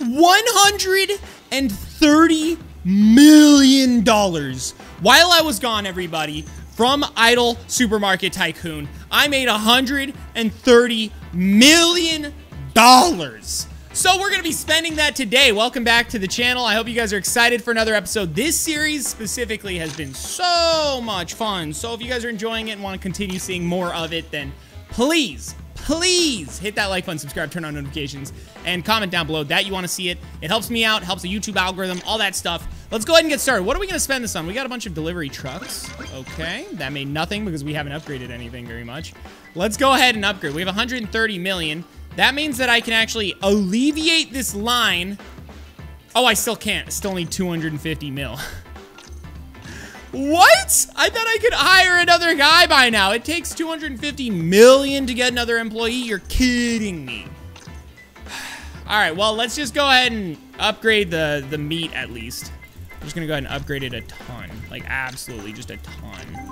$130 million while I was gone, everybody, from Idle Supermarket Tycoon. I made $130 million. So we're going to be spending that today. Welcome back to the channel. I hope you guys are excited for another episode. This series specifically has been so much fun. So if you guys are enjoying it and want to continue seeing more of it, then please hit that like button, subscribe, turn on notifications, and comment down below that you want to see it. It helps me out, helps the YouTube algorithm, all that stuff. Let's go ahead and get started. What are we going to spend this on? We got a bunch of delivery trucks. Okay, that made nothing because we haven't upgraded anything very much. Let's go ahead and upgrade. We have 130 million. That means that I can actually alleviate this line. Oh, I still can't. I still need 250 mil. What? I thought I could hire another guy by now. It takes 250 million to get another employee. You're kidding me. All right, well, let's just go ahead and upgrade the meat at least. I'm just gonna go ahead and upgrade it a ton. Like, absolutely, just a ton.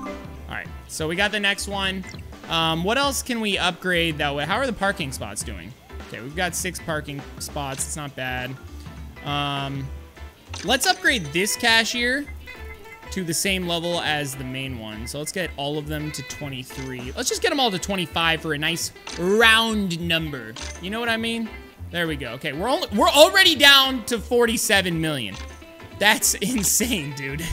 All right, so we got the next one. What else can we upgrade that way? How are the parking spots doing? Okay, we've got 6 parking spots. It's not bad. Let's upgrade this cashier to the same level as the main one. So let's get all of them to 23. Let's just get them all to 25 for a nice round number. You know what I mean? There we go. Okay, we're already down to 47 million. That's insane, dude.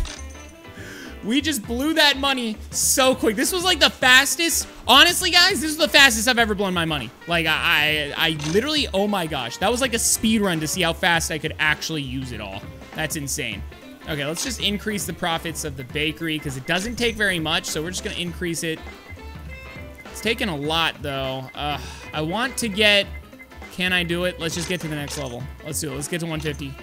We just blew that money so quick. This was like the fastest. Honestly, guys, this is the fastest I've ever blown my money. Like, I literally, oh my gosh. That was like a speed run to see how fast I could actually use it all. That's insane. Okay, let's just increase the profits of the bakery because it doesn't take very much, so we're just going to increase it. It's taking a lot, though. I want to get... Can I do it? Let's just get to the next level. Let's do it. Let's get to 150.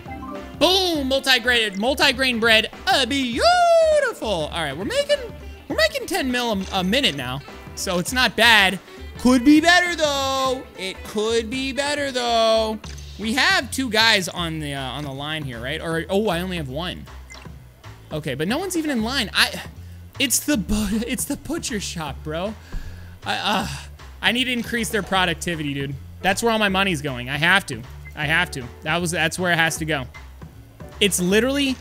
Boom! Multi-grain bread. Beautiful! All right, we're making 10 mil a minute now, so it's not bad. Could be better though. It could be better though. We have 2 guys on the line here, right? Or oh, I only have 1. Okay, but no one's even in line. It's the butcher shop, bro. I need to increase their productivity, dude. That's where all my money's going. I have to. That's where it has to go. It's literally.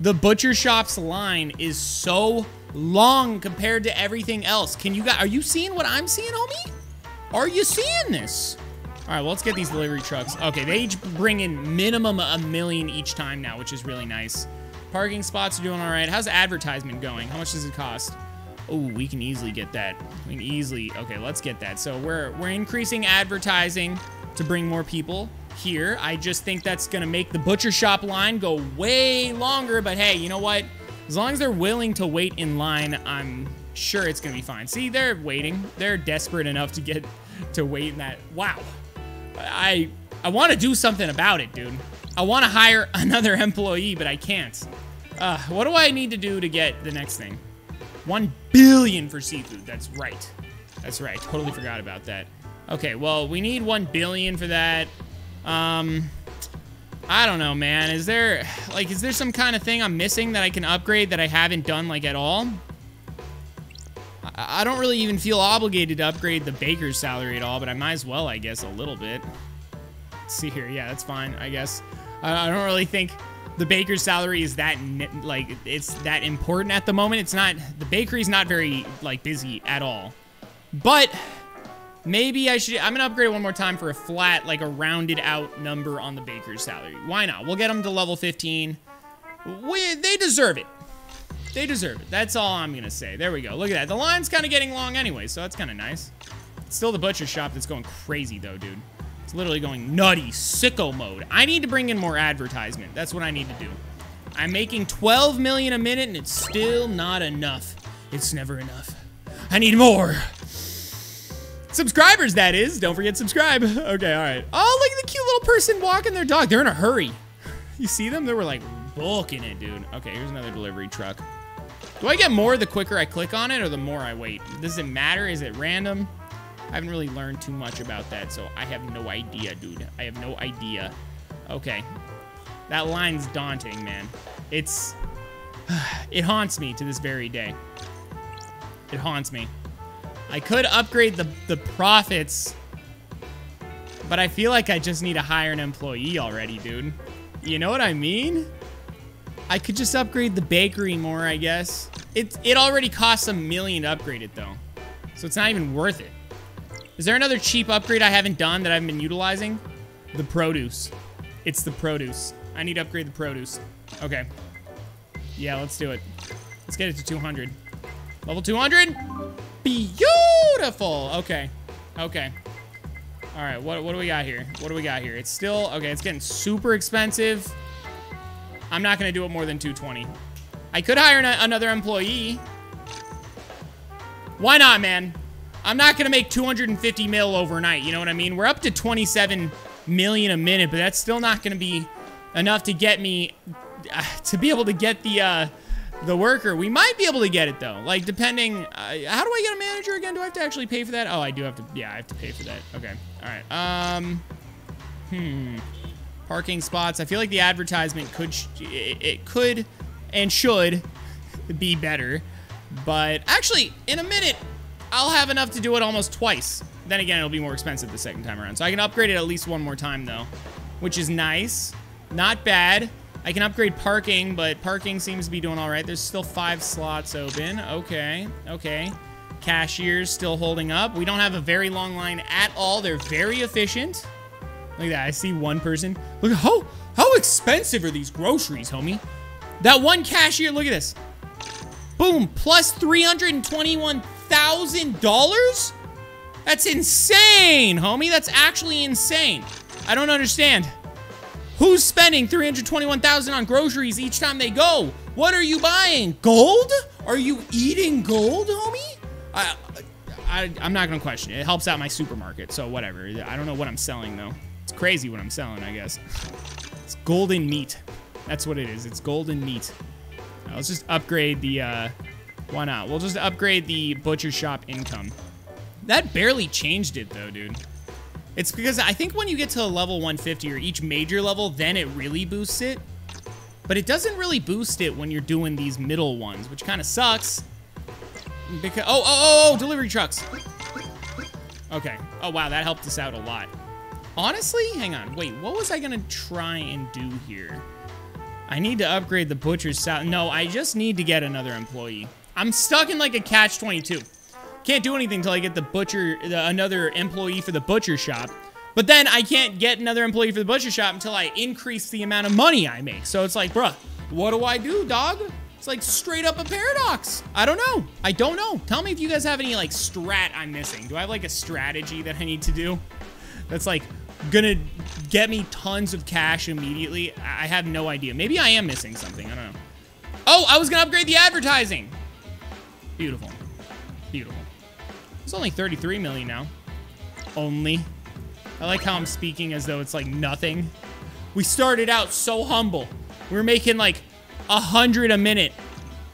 The butcher shop's line is so long compared to everything else. Can you guys, are you seeing what I'm seeing, homie? Are you seeing this? All right, well, let's get these delivery trucks. Okay, they each bring in minimum a million each time now, which is really nice. Parking spots are doing all right. How's advertisement going? How much does it cost? Oh, we can easily get that. Okay, let's get that. So we're increasing advertising to bring more people here. I just think that's gonna make the butcher shop line go way longer, but hey, you know what? As long as they're willing to wait in line, I'm sure it's gonna be fine. See, they're waiting. They're desperate enough to get to wait in that. Wow. I want to do something about it, dude. I want to hire another employee, but I can't. What do I need to do to get the next thing? 1 billion for seafood. That's right. That's right. Totally forgot about that. Okay, well, we need 1 billion for that. I don't know, man. Is there some kind of thing I'm missing that I can upgrade that I haven't done, like, at all? I don't really even feel obligated to upgrade the baker's salary at all, but I might as well, I guess, a little bit. Let's see here. Yeah, that's fine, I guess. I don't really think the baker's salary is that, like, it's that important at the moment. It's not, the bakery's not very, like, busy at all. But... maybe I should... I'm going to upgrade it 1 more time for a flat, like a rounded out number on the baker's salary. Why not? We'll get them to level 15. They deserve it. They deserve it. That's all I'm going to say. There we go. Look at that. The line's kind of getting long anyway, so that's kind of nice. It's still the butcher shop that's going crazy, though, dude. It's literally going nutty, sicko mode. I need to bring in more advertisement. That's what I need to do. I'm making 12 million a minute, and it's still not enough. It's never enough. I need more. Subscribers, that is. Don't forget subscribe. Okay, all right. Oh, look at the cute little person walking their dog. They're in a hurry. You see them? They were like bulking it, dude. Okay, here's another delivery truck. Do I get more the quicker I click on it or the more I wait? Does it matter? Is it random? I haven't really learned too much about that, so I have no idea, dude. I have no idea. Okay. That line's daunting, man. It haunts me to this very day. It haunts me. I could upgrade the profits But I feel like I just need to hire an employee already, dude. You know what I mean? I could just upgrade the bakery more, I guess. It already costs $1 million to upgrade it, though. So it's not even worth it. Is there another cheap upgrade I haven't done that I haven't been utilizing? The produce. It's the produce. I need to upgrade the produce. Okay. Yeah, let's do it. Let's get it to 200. Level 200? Beautiful! Okay. Okay. All right, what do we got here? What do we got here? It's still... Okay, it's getting super expensive. I'm not going to do it more than 220. I could hire another employee. Why not, man? I'm not going to make 250 mil overnight. You know what I mean? We're up to 27 million a minute, but that's still not going to be enough to get me... to be able to get the worker. We might be able to get it, though. Like, depending... how do I get a manager again? Do I have to actually pay for that? Oh, I do have to... Yeah, I have to pay for that. Okay. All right. Parking spots. I feel like the advertisement could... It could and should be better. But actually, in a minute, I'll have enough to do it almost twice. Then again, it'll be more expensive the second time around. So I can upgrade it at least one more time, though. Which is nice. Not bad. I can upgrade parking, but parking seems to be doing all right. There's still 5 slots open. Okay, okay. Cashiers still holding up. We don't have a very long line at all. They're very efficient. Look at that. I see one person. Look at how expensive are these groceries, homie? That one cashier. Look at this. Boom. Plus $321,000. That's insane, homie. That's actually insane. I don't understand. Who's spending $321,000 on groceries each time they go? What are you buying? Gold? Are you eating gold, homie? I'm not going to question it. It helps out my supermarket, so whatever. I don't know what I'm selling, though. It's crazy what I'm selling, I guess. It's golden meat. That's what it is. It's golden meat. Now, let's just upgrade the... why not? We'll just upgrade the butcher shop income. That barely changed it, though, dude. It's because I think when you get to a level 150 or each major level, then it really boosts it. But it doesn't really boost it when you're doing these middle ones, which kind of sucks. Because oh, delivery trucks. Okay. Oh, wow, that helped us out a lot. Honestly, hang on. Wait, what was I going to try and do here? I need to upgrade the butcher's salad. No, I just need to get another employee. I'm stuck in like a catch-22. Can't do anything until I get the butcher, another employee for the butcher shop. But then I can't get another employee for the butcher shop until I increase the amount of money I make. So it's like, bruh, what do I do, dog? It's like straight up a paradox. I don't know. I don't know. Tell me if you guys have any like strat I'm missing. Do I have like a strategy that I need to do that's like gonna get me tons of cash immediately? I have no idea. Maybe I am missing something. I don't know. Oh, I was gonna upgrade the advertising. Beautiful. Beautiful. It's only 33 million now. Only. I like how I'm speaking as though it's like nothing. We started out so humble. We were making like 100 a minute.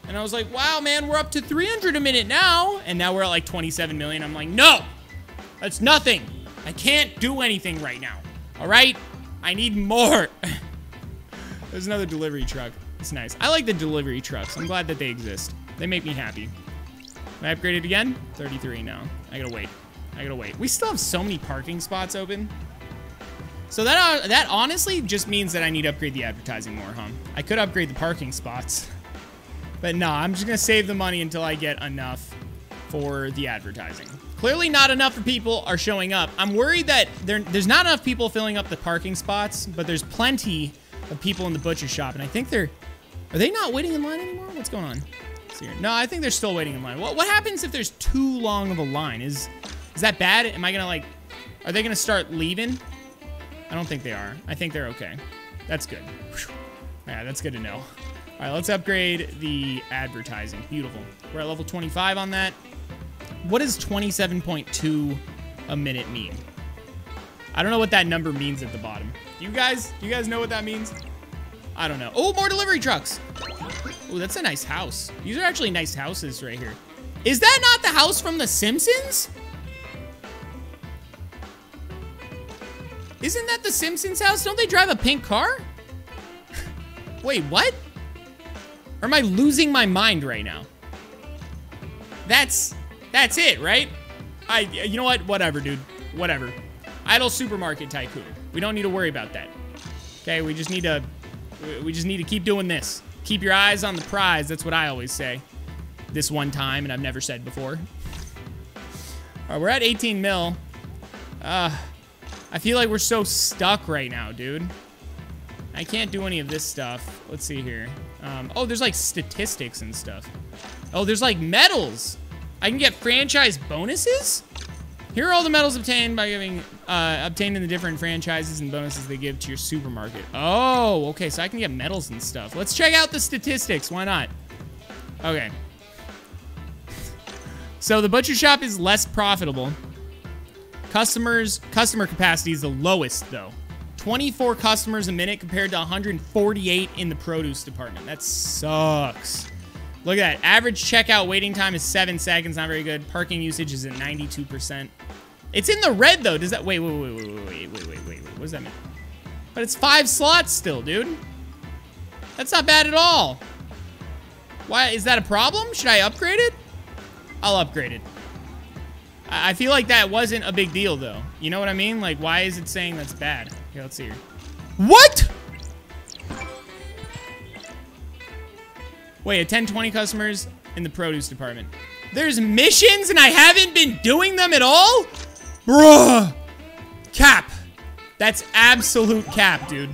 And I was like, wow, man, we're up to 300 a minute now. And now we're at like 27 million. I'm like, no, that's nothing. I can't do anything right now. All right? I need more. There's another delivery truck. It's nice. I like the delivery trucks. I'm glad that they exist. They make me happy. Can I upgrade it again? 33 now. I gotta wait. I gotta wait. We still have so many parking spots open. So that honestly just means that I need to upgrade the advertising more, huh? I could upgrade the parking spots. But no, I'm just gonna save the money until I get enough for the advertising. Clearly not enough people are showing up. I'm worried that there's not enough people filling up the parking spots, but there's plenty of people in the butcher shop. And I think are they not waiting in line anymore? What's going on? Here. No, I think they're still waiting in line. What happens if there's too long of a line? Is that bad? Am I gonna like... Are they gonna start leaving? I don't think they are. I think they're okay. That's good. Whew. Yeah, that's good to know. All right, let's upgrade the advertising. Beautiful. We're at level 25 on that. What does 27.2 a minute mean? I don't know what that number means at the bottom. You guys know what that means? I don't know. Oh, more delivery trucks. Oh, that's a nice house. These are actually nice houses right here. Is that not the house from The Simpsons? Isn't that The Simpsons house? Don't they drive a pink car? Wait, what? Or am I losing my mind right now? That's it, right? You know what? Whatever, dude. Whatever. Idle Supermarket Tycoon. We don't need to worry about that. Okay, we just need to keep doing this. Keep your eyes on the prize. That's what I always say. This one time, and I've never said before. All right, we're at 18 mil. I feel like we're so stuck right now, dude. I can't do any of this stuff. Let's see here. Oh, there's like statistics and stuff. Oh, there's like medals. I can get franchise bonuses? Here are all the medals obtained by giving, obtained in the different franchises and bonuses they give to your supermarket. Oh, okay, so I can get medals and stuff. Let's check out the statistics, why not? Okay. So the butcher shop is less profitable. Customer capacity is the lowest though. 24 customers a minute compared to 148 in the produce department. That sucks. Look at that. Average checkout waiting time is 7 seconds. Not very good. Parking usage is at 92%. It's in the red, though. Does that... Wait. What does that mean? But it's 5 slots still, dude. That's not bad at all. Why? Is that a problem? Should I upgrade it? I'll upgrade it. I feel like that wasn't a big deal, though. You know what I mean? Like, why is it saying that's bad? Here, let's see here. What?! Wait, attend 20 customers in the produce department. There's missions and I haven't been doing them at all? Bruh. Cap. That's absolute cap, dude.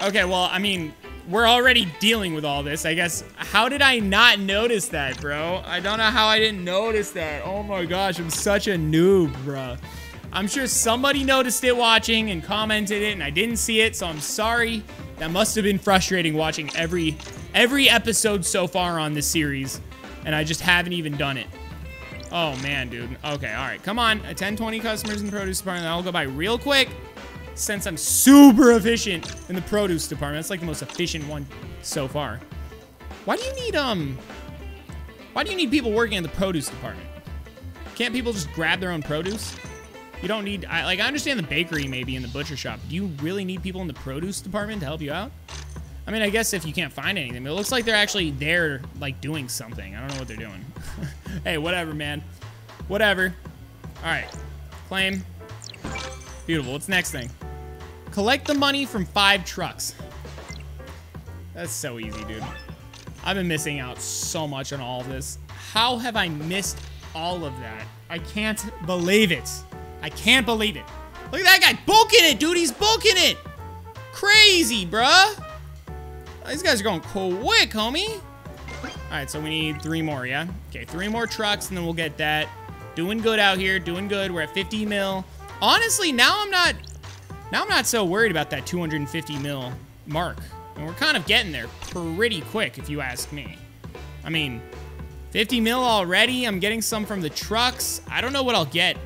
Okay, well, I mean, we're already dealing with all this, I guess. How did I not notice that, bro? I don't know how I didn't notice that. Oh my gosh, I'm such a noob, bruh. I'm sure somebody noticed it watching and commented it and I didn't see it, so I'm sorry. That must have been frustrating watching every episode so far on this series, and I just haven't even done it. Oh, man, dude. Okay, all right. Come on. Attend 20 customers in the produce department. I'll go by real quick since I'm super efficient in the produce department. That's, like, the most efficient one so far. Why do you need people working in the produce department? Can't people just grab their own produce? You don't need... I understand the bakery maybe and the butcher shop. Do you really need people in the produce department to help you out? I mean, I guess if you can't find anything, it looks like they're actually there, like, doing something. I don't know what they're doing. Hey, whatever, man. Whatever. All right. Claim. Beautiful. What's the next thing? Collect the money from 5 trucks. That's so easy, dude. I've been missing out so much on all of this. How have I missed all of that? I can't believe it. I can't believe it. Look at that guy. Bulking it, dude. He's bulking it. Crazy, bruh. These guys are going quick, homie. All right, so we need 3 more, yeah? Okay, 3 more trucks, and then we'll get that. Doing good out here, doing good. We're at 50 mil. Honestly, now I'm not so worried about that 250 mil mark. And we're kind of getting there pretty quick, if you ask me. I mean, 50 mil already. I'm getting some from the trucks. I don't know what I'll get.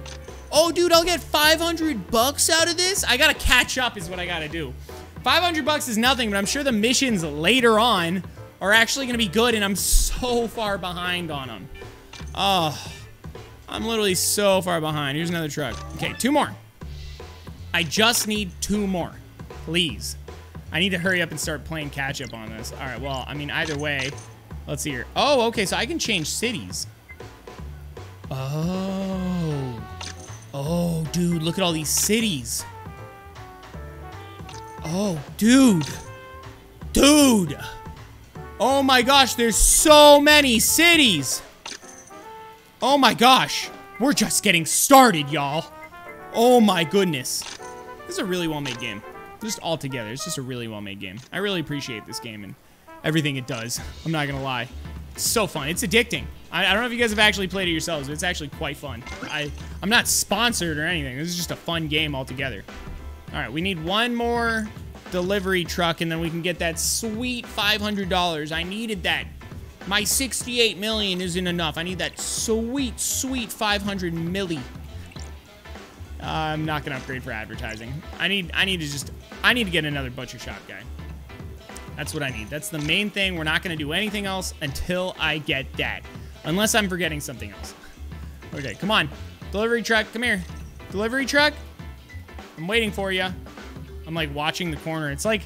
Oh, dude, I'll get 500 bucks out of this? I gotta catch up is what I gotta do. 500 bucks is nothing, but I'm sure the missions later on are actually going to be good, and I'm so far behind on them. Oh, I'm literally so far behind. Here's another truck. Okay, 2 more. I just need 2 more. Please. I need to hurry up and start playing catch-up on this. All right, well, I mean, either way. Let's see here. Oh, okay, so I can change cities. Oh. Oh, dude, look at all these cities. Oh, dude. Dude. Oh, my gosh. There's so many cities. Oh, my gosh. We're just getting started, y'all. Oh, my goodness. This is a really well-made game. Just altogether, it's just a really well-made game. I really appreciate this game and everything it does. I'm not going to lie. It's so fun. It's addicting. I don't know if you guys have actually played it yourselves, but it's actually quite fun. I'm not sponsored or anything. This is just a fun game altogether. All right, we need 1 more delivery truck, and then we can get that sweet $500. I needed that. My $68 million isn't enough. I need that sweet, sweet $500 milli. I'm not gonna upgrade for advertising. I need to get another butcher shop guy. That's what I need. That's the main thing. We're not gonna do anything else until I get that, unless I'm forgetting something else. Okay, come on, delivery truck, come here, delivery truck. I'm waiting for you. I'm like watching the corner. It's like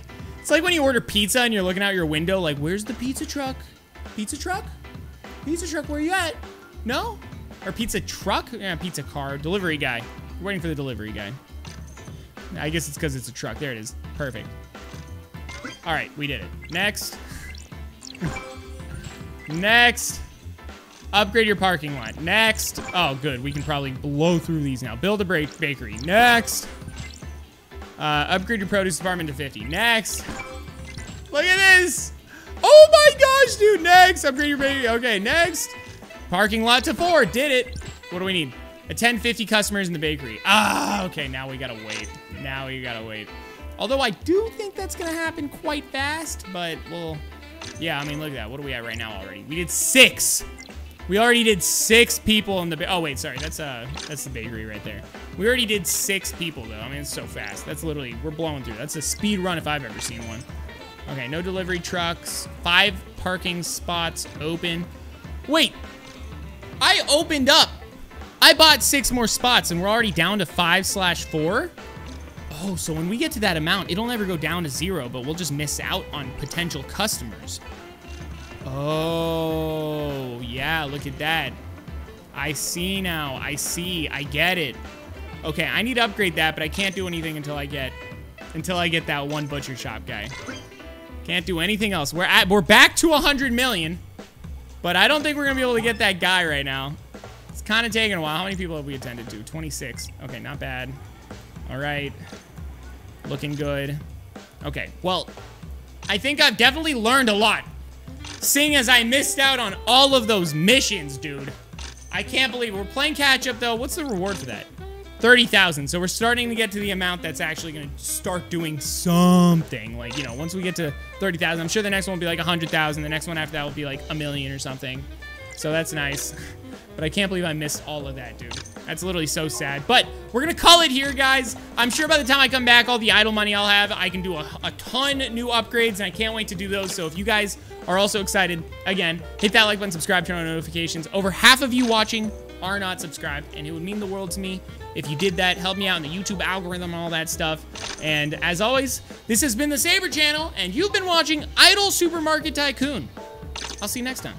when you order pizza and you're looking out your window like, where's the pizza truck? Pizza truck? Pizza truck, where you at? No? Or pizza truck? Yeah, pizza car. Delivery guy. We're waiting for the delivery guy. I guess it's because it's a truck. There it is. Perfect. All right, we did it. Next. Next. Upgrade your parking lot. Next. Oh, good. We can probably blow through these now. Build a bakery. Next. Upgrade your produce department to 50. Next. Look at this. Oh my gosh, dude. Next. Upgrade your bakery. Okay, next. Parking lot to 4. Did it. What do we need? Attend 50 customers in the bakery. Ah, okay. Now we gotta wait. Now we gotta wait. Although I do think that's gonna happen quite fast, but we'll... Yeah, I mean, look at that. What are we at right now already? We did 6. We already did 6 people in the... Oh, wait, sorry. That's the bakery right there. We already did 6 people, though. I mean, it's so fast. That's literally... We're blowing through. That's a speed run if I've ever seen one. Okay, no delivery trucks. 5 parking spots open. Wait! I opened up! I bought 6 more spots, and we're already down to 5/4? Oh, so when we get to that amount, it'll never go down to 0, but we'll just miss out on potential customers. Oh, yeah, look at that. I see now. I see. I get it. Okay, I need to upgrade that, but I can't do anything until I get that one butcher shop guy. Can't do anything else. We're back to 100 million, but I don't think we're going to be able to get that guy right now. It's kind of taking a while. How many people have we attended to? 26. Okay, not bad. All right. Looking good. Okay, well, I think I've definitely learned a lot, seeing as I missed out on all of those missions, dude. I can't believe it. We're playing catch-up, though. What's the reward for that? 30,000. So we're starting to get to the amount that's actually going to start doing something. Like, you know, once we get to 30,000, I'm sure the next one will be like 100,000. The next one after that will be like a million or something. So that's nice. But I can't believe I missed all of that, dude. That's literally so sad. But we're going to call it here, guys. I'm sure by the time I come back, all the idle money I'll have, I can do a ton of new upgrades, and I can't wait to do those. So if you guys are also excited, again, hit that like button, subscribe, turn on notifications. Over half of you watching are not subscribed, and it would mean the world to me if you did that. Help me out in the YouTube algorithm and all that stuff. And as always, this has been the Saber Channel, and you've been watching Idle Supermarket Tycoon. I'll see you next time.